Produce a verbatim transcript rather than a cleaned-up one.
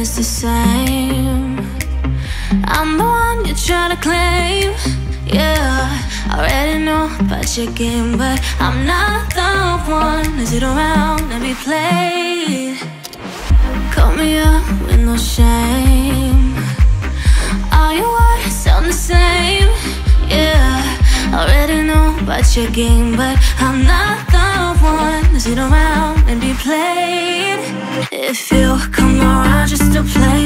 is the same. I'm the one you're trying to claim. Yeah, I already know about your game, but I'm not the one. Now sit around, let me play. Call me up with no shame. All your words sound the same. Yeah, I already know about your game, but I'm not the one. Now sit around and be played. If you come around just to play,